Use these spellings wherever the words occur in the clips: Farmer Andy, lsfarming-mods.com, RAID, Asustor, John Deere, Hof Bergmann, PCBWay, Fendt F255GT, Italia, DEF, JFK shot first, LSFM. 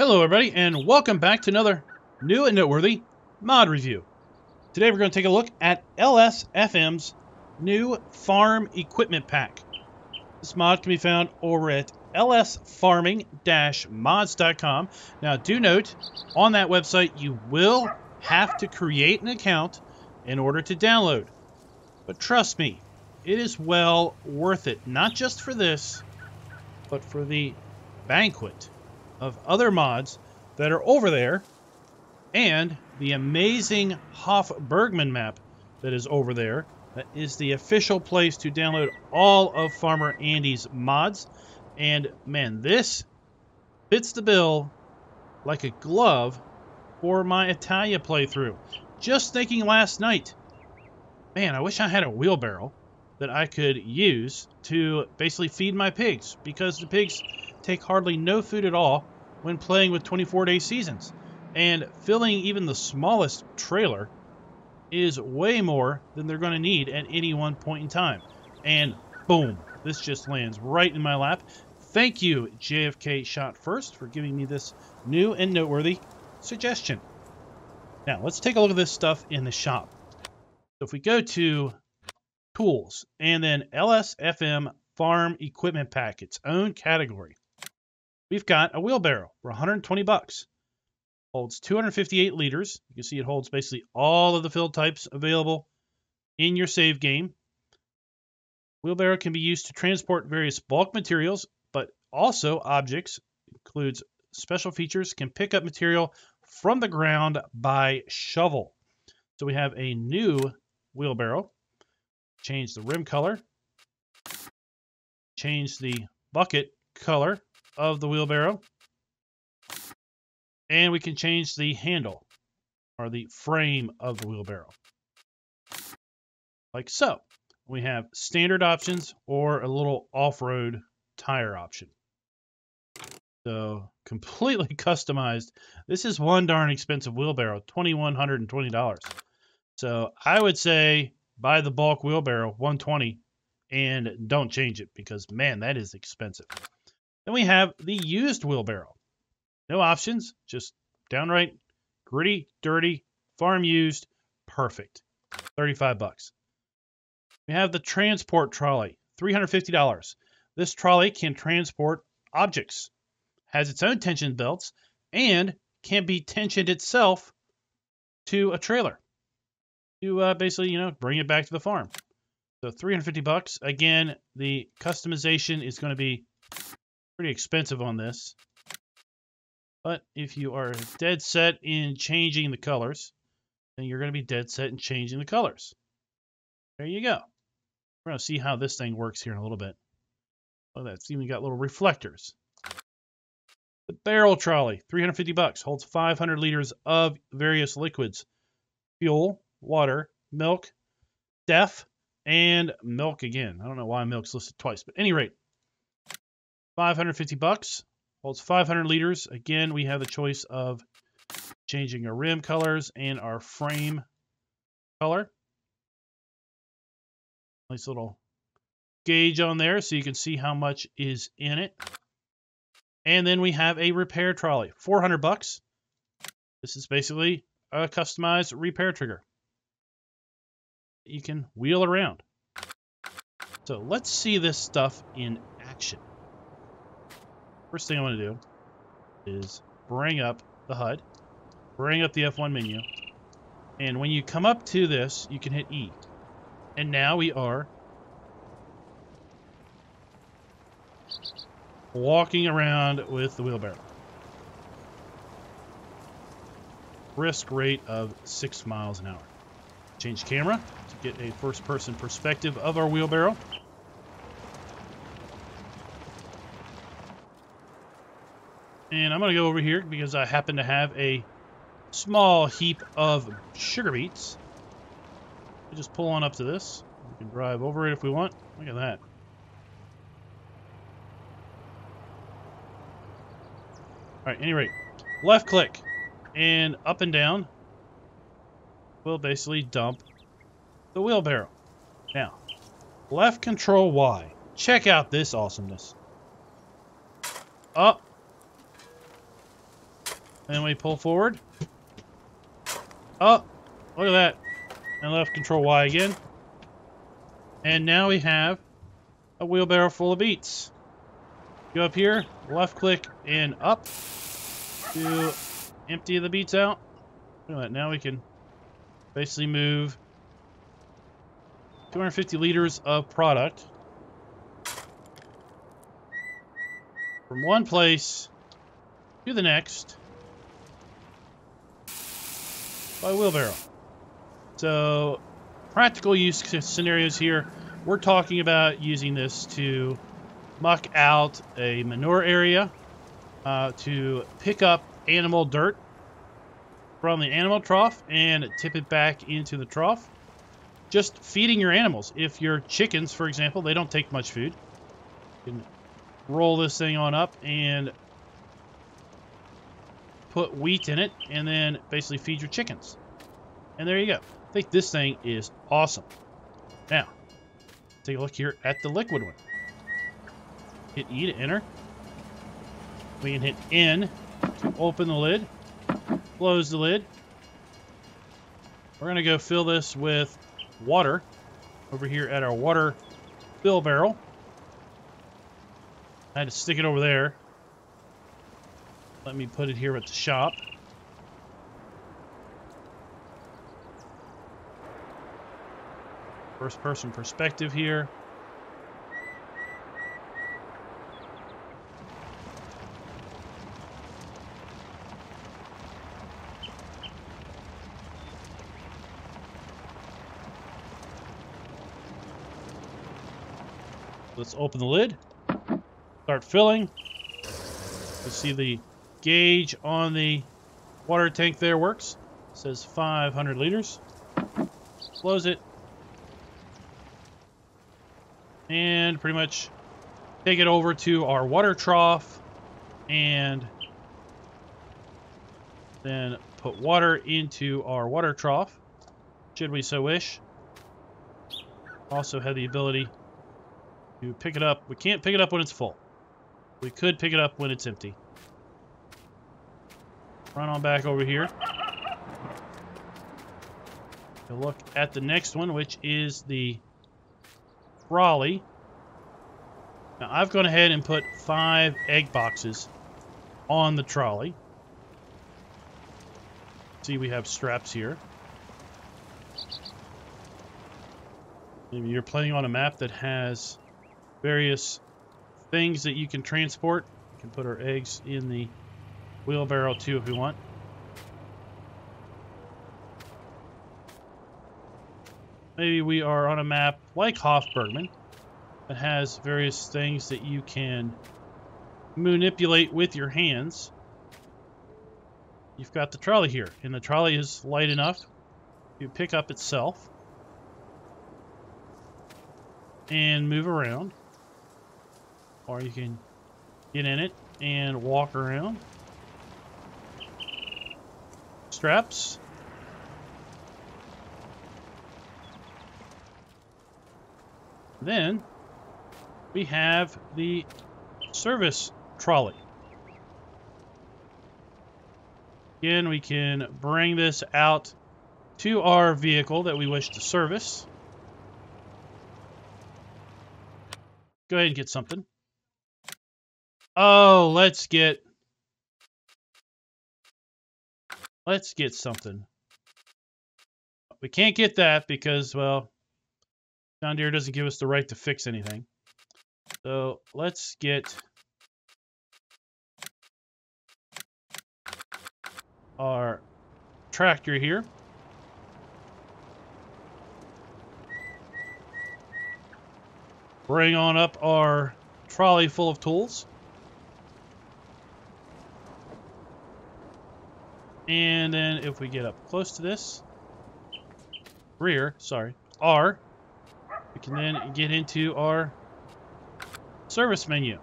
Hello everybody, and welcome back to another new and noteworthy mod review. Today we're going to take a look at LSFM's new farm equipment pack. This mod can be found over at lsfarming-mods.com. Now do note, on that website you will have to create an account in order to download. But trust me, it is well worth it, not just for this, but for the banquet of other mods that are over there, and the amazing Hof Bergmann map that is over there. That is the official place to download all of Farmer Andy's mods. And man, this fits the bill like a glove for my Italia playthrough. Just thinking last night, man, I wish I had a wheelbarrow that I could use to basically feed my pigs, because the pigs take hardly no food at all when playing with 24-day seasons, and filling even the smallest trailer is way more than they're going to need at any one point in time. And boom, this just lands right in my lap. Thank you, JFK Shot First, for giving me this new and noteworthy suggestion. Now let's take a look at this stuff in the shop. So if we go to tools and then LSFM farm equipment pack, its own category, we've got a wheelbarrow for $120. Holds 258 liters. You can see it holds basically all of the fill types available in your save game. Wheelbarrow can be used to transport various bulk materials, but also objects. Includes special features, can pick up material from the ground by shovel. So we have a new wheelbarrow. Change the rim color. Change the bucket color of the wheelbarrow, and we can change the handle or the frame of the wheelbarrow like so. We have standard options or a little off-road tire option, so completely customized. This is one darn expensive wheelbarrow, $2,120, so I would say buy the bulk wheelbarrow, $120, and don't change it, because man, that is expensive. Then we have the used wheelbarrow. No options, just downright gritty, dirty, farm used, perfect. $35. We have the transport trolley, $350. This trolley can transport objects, has its own tension belts, and can be tensioned itself to a trailer to basically, bring it back to the farm. So $350. Again, the customization is going to be pretty expensive on this, but if you are dead set in changing the colors, then you're going to be dead set in changing the colors. There you go. We're going to see how this thing works here in a little bit. Oh, that's even got little reflectors. The barrel trolley, $350, holds 500 liters of various liquids, fuel, water, milk, DEF, and milk again. I don't know why milk's listed twice, but at any rate, $550, holds 500 liters. Again, we have the choice of changing our rim colors and our frame color. Nice little gauge on there so you can see how much is in it. And then we have a repair trolley, $400. This is basically a customized repair trigger. You can wheel around. So let's see this stuff in action. First thing I want to do is bring up the HUD, bring up the F1 menu, and when you come up to this, you can hit E. And now we are walking around with the wheelbarrow. Risk rate of 6 miles an hour. Change camera to get a first-person perspective of our wheelbarrow. And I'm going to go over here because I happen to have a small heap of sugar beets. I just pull on up to this. We can drive over it if we want. Look at that. All right, anyway, left click and up and down will basically dump the wheelbarrow. Now, left control Y. Check out this awesomeness. Up. and we pull forward. Oh, look at that. And left control Y again. And now we have a wheelbarrow full of beets. Go up here, left click and up to empty the beets out. Look at that. Now we can basically move 250 liters of product from one place to the next by wheelbarrow. So practical use scenarios here, we're talking about using this to muck out a manure area, to pick up animal dirt from the animal trough and tip it back into the trough. Just feeding your animals. If your chickens, for example, they don't take much food. You can roll this thing on up and put wheat in it and then basically feed your chickens. And there you go. I think this thing is awesome. Now, take a look here at the liquid one. Hit E to enter. We can hit N to open the lid. Close the lid. We're going to go fill this with water over here at our water fill barrel. I had to stick it over there. Let me put it here at the shop. First person perspective here. Let's open the lid, start filling. Let's see the gauge on the water tank there works. It says 500 liters. Close it. And pretty much take it over to our water trough and then put water into our water trough, should we so wish. Also have the ability to pick it up. We can't pick it up when it's full. We could pick it up when it's empty. Run on back over here. We'll look at the next one, which is the Raleigh. Now I've gone ahead and put 5 egg boxes on the trolley. See, we have straps here. Maybe you're playing on a map that has various things that you can transport. We can put our eggs in the wheelbarrow too if we want. Maybe we are on a map like Hof Bergmann that has various things that you can manipulate with your hands. You've got the trolley here, and the trolley is light enough to pick up itself and move around. Or you can get in it and walk around. Straps. Then we have the service trolley. Again, we can bring this out to our vehicle that we wish to service. Go ahead and get something. Oh, let's get something. We can't get that because, well, John Deere doesn't give us the right to fix anything. So let's get our tractor here. Bring on up our trolley full of tools. And then if we get up close to this, R, we can then get into our service menu.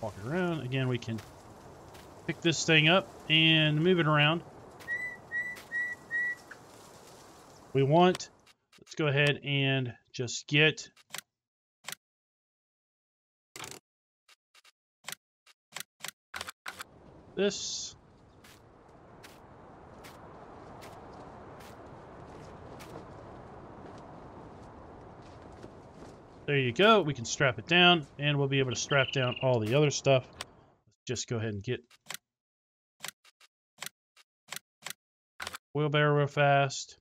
Walk around. Again, we can pick this thing up and move it around. We want, let's go ahead and just get this. There you go. We can strap it down, and we'll be able to strap down all the other stuff. Let's just go ahead and get wheelbarrow real fast.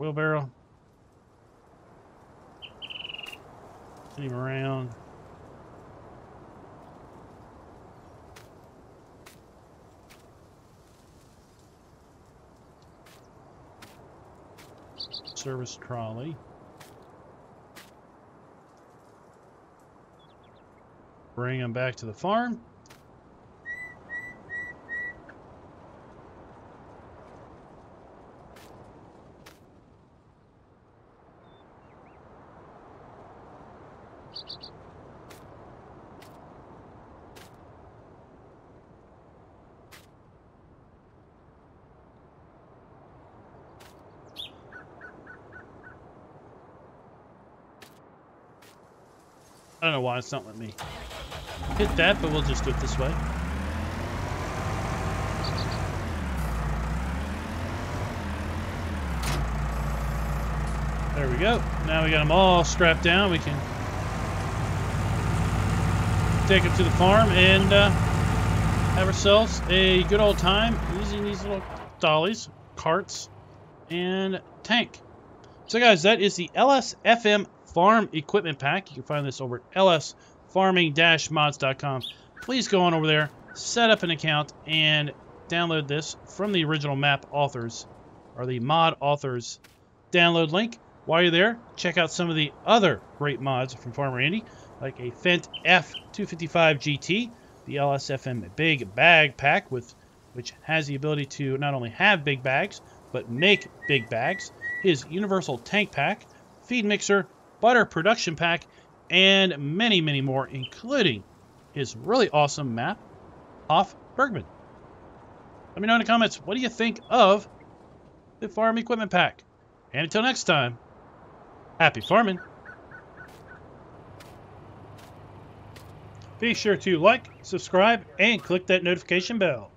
Wheelbarrow. Get him around. Service trolley. Bring him back to the farm. I don't know why it's not letting me hit that, but we'll just do it this way. There we go. Now we got them all strapped down. We can take them to the farm and have ourselves a good old time using these little dollies, carts, and tank. So guys, that is the LSFM farm equipment pack. You can find this over at lsfarming-mods.com. Please go on over there, set up an account, and download this from the original map authors, or the mod authors download link. While you're there, check out some of the other great mods from Farmer Andy, like a Fendt F255GT, the LSFM Big Bag Pack, which has the ability to not only have big bags, but make big bags, his Universal Tank Pack, Feed Mixer, Butter Production Pack, and many, many more, including his really awesome map, Hof Bergmann. Let me know in the comments, what do you think of the Farm Equipment Pack? And until next time, happy farming. Be sure to like, subscribe, and click that notification bell.